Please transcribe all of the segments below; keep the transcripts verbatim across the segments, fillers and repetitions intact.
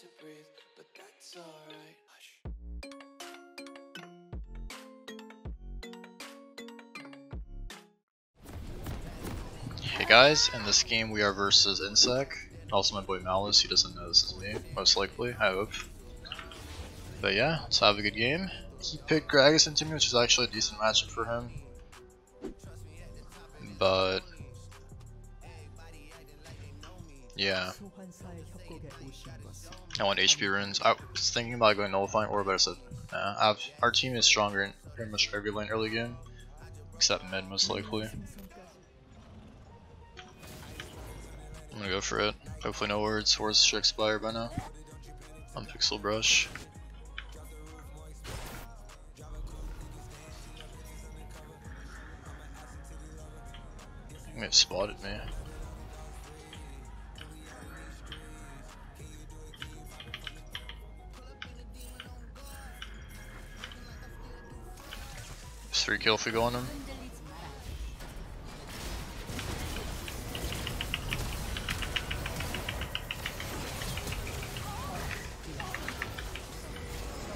to breathe, but that's alright. Hush. Hey guys, in this game we are versus Insec. Also my boy Malice, he doesn't know this is me, most likely, I hope. But yeah, let's have a good game. He picked Gragas into me, which is actually a decent matchup for him. But yeah, I want H P runes. I was thinking about going nullifying or, but I said nah. I've, our team is stronger in pretty much every lane early game, except mid most likely. I'm gonna go for it. Hopefully no words. Words should expire by now. On Pixel Brush. He may have spotted me. Three kill if we go on him.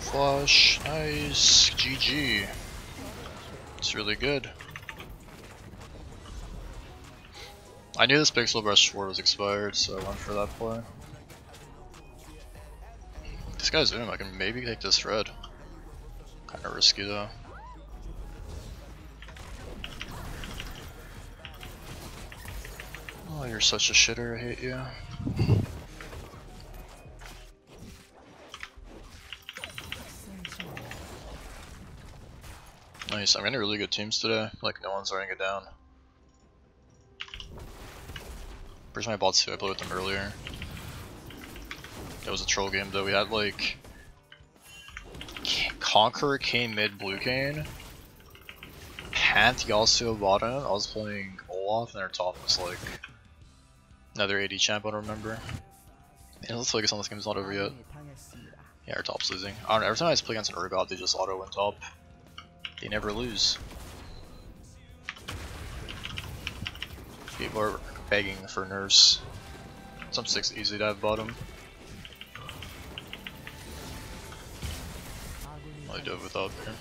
Flash, nice, G G. It's really good. I knew this Pixel Brush four was expired, so I went for that play. This guy's Zoom, I can maybe take this red. Kinda risky though. Oh, you're such a shitter, I hate you. Nice, I'm getting really good teams today, like no one's running it down. Where's my bots too? I blew with them earlier. That was a troll game though, we had like... Conqueror came mid blue cane. Pantheon Yasuo bottom, I was playing Olaf and their top was like... Another A D champ, I don't remember. And let's focus on this game, it's not over yet. Yeah, our top's losing. I don't know, every time I just play against an Urgot they just auto win top. They never lose. People are begging for nerfs. Some six easily dive bottom. I dove without there.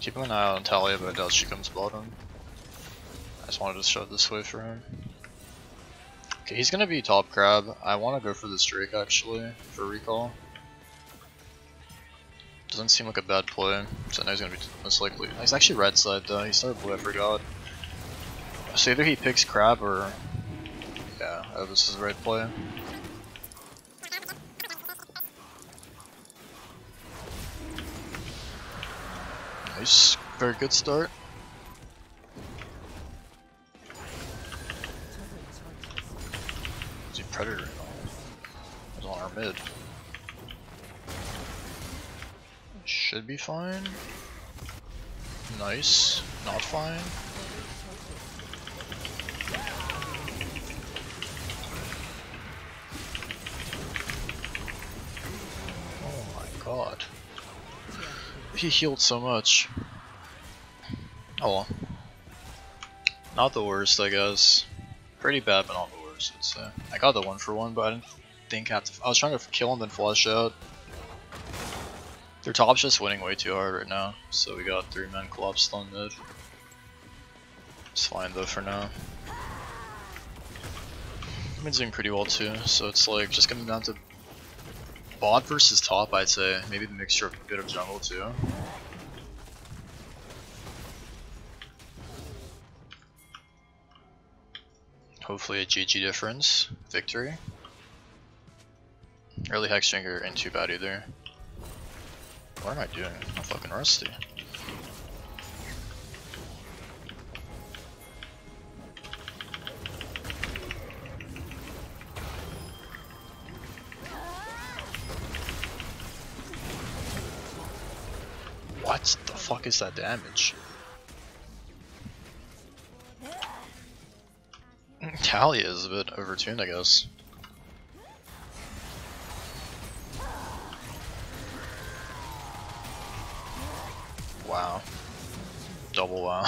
Keep an eye on Taliyah, but I doubt she comes bottom. I just wanted to shove this way for him. Okay, he's gonna be top Crab. I want to go for this Drake actually for recall. Doesn't seem like a bad play, so I know he's gonna be most likely. He's actually red side though. He started blue, I forgot. So either he picks Crab or yeah, oh, this is the right play. Nice, very good start. Is he Predator? He's on our mid. Should be fine. Nice, not fine. Oh my god. He healed so much. Oh well. Not the worst, I guess. Pretty bad, but not the worst, I'd say. I got the one for one, but I didn't think I have to. I was trying to kill him, then flush out. Their top's just winning way too hard right now, so we got three men collapsed on mid. It's fine though for now. Mid's doing pretty well too, so it's like just coming down to bot versus top, I'd say. Maybe the mixture of a bit of jungle too. Hopefully a G G difference, victory. Early Hexdrinker ain't too bad either. What am I doing? I'm fucking rusty. What the fuck is that damage? Taliyah is a bit overtuned, I guess. Wow. Double wow.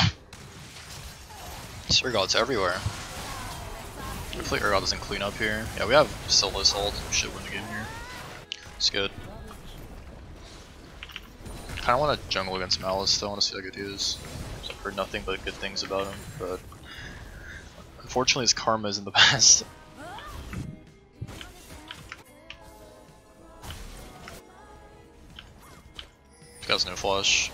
This Urgot's everywhere. Hopefully Urgot doesn't clean up here. Yeah, we have Solo's ult. We should win the game here. It's good. I kinda wanna jungle against Malice still, I wanna see how good he is. I've heard nothing but good things about him, but unfortunately his karma isn't the best. This guy's no flush.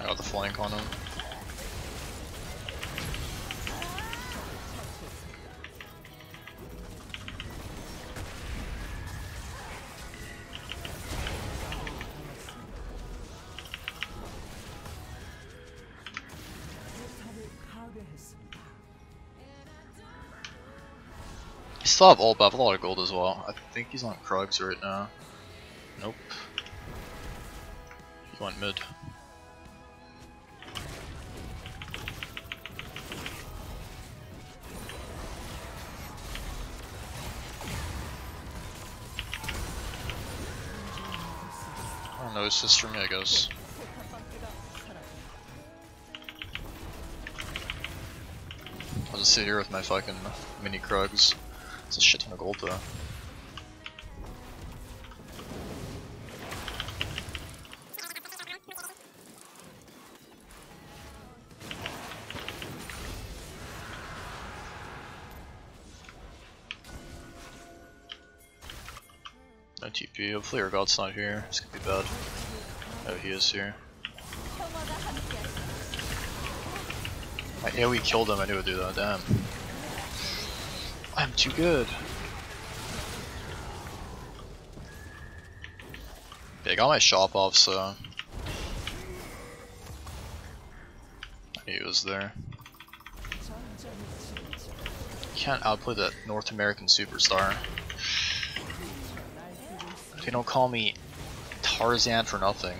I got the flank on him. I still have ult, but I have a lot of gold as well. I think he's on Krugs right now. Nope. He went mid. I don't know, it's just for me, I guess. I'll just sit here with my fucking mini Krugs. It's a shit ton of gold though. No T P, hopefully Urgot's not here, this could be bad. Oh, he is here. I knew we killed him, I knew it would do that, damn. I'm too good. Yeah, I got my shop off, so I knew he was there. Can't outplay that North American superstar. They don't call me Tarzan for nothing.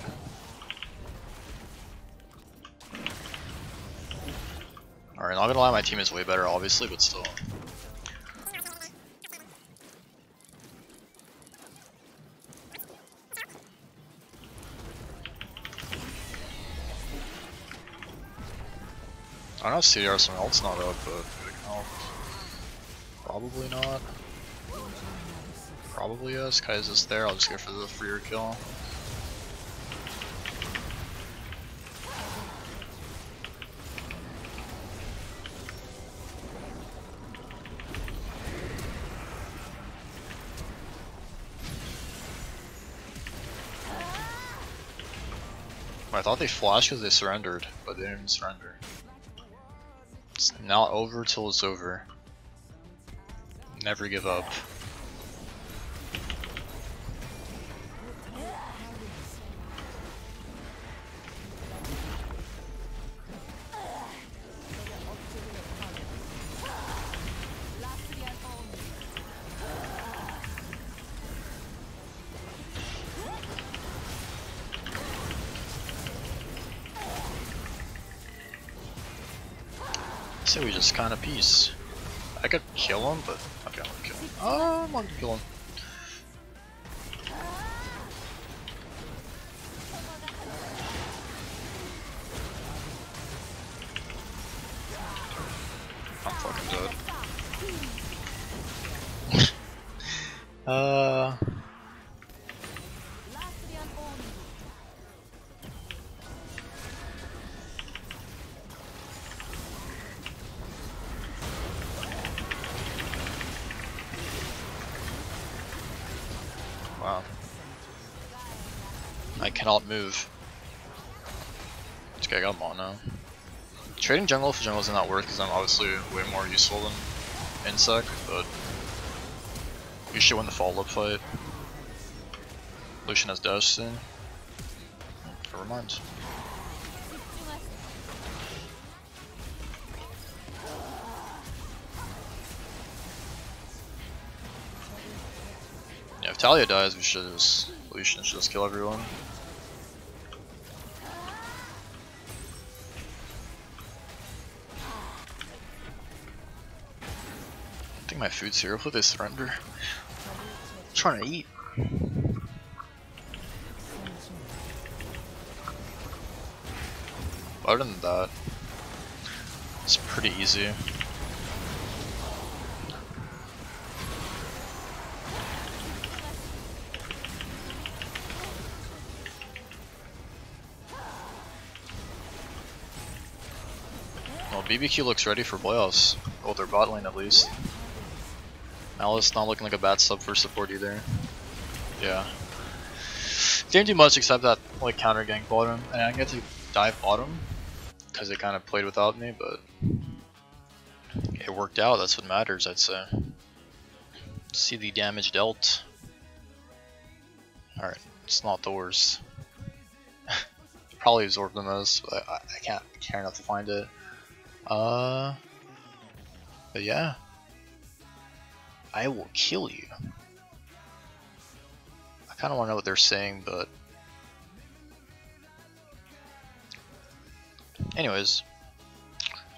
Alright, not gonna lie, my team is way better, obviously, but still. I don't know if C D R someone else not up, but it can help. Probably not. Probably yes. Kai'sa's there, I'll just go for the freer kill. I thought they flashed because they surrendered, but they didn't surrender. It's not over till it's over. Never give up. So we just kind of peace. I could kill him, but okay, I'm gonna kill him. Oh, I'm gonna kill him. I'm fucking dead. uh. Wow. I cannot move. Okay, I got Maw now. Trading jungle for jungle is not worth because I'm obviously way more useful than Insec, but we should win the follow-up fight. Lucian has dash soon. Never mind. Yeah, if Taliyah dies, we should just Lucian should just kill everyone. I think my food's here. Hopefully they surrender. I'm trying to eat. Other than that, it's pretty easy. Well, B B Q looks ready for playoffs. Oh, they're bot lane at least. Malice not looking like a bad sub for support either. Yeah. Didn't do much except that like counter gank bottom, and I get to dive bottom because they kind of played without me, but it worked out. That's what matters, I'd say. See the damage dealt. All right, it's not the worst. Probably absorbed the most, but I, I can't care enough to find it. Uh, but yeah, I will kill you. I kind of want to know what they're saying, but anyways,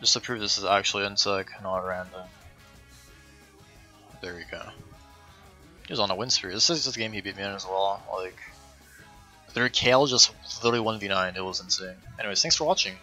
just to prove this is actually Insec, not random. There we go. He was on a win streak. This is the game he beat me in as well. Like, their Kale just literally one v nine. It was insane. Anyways, thanks for watching.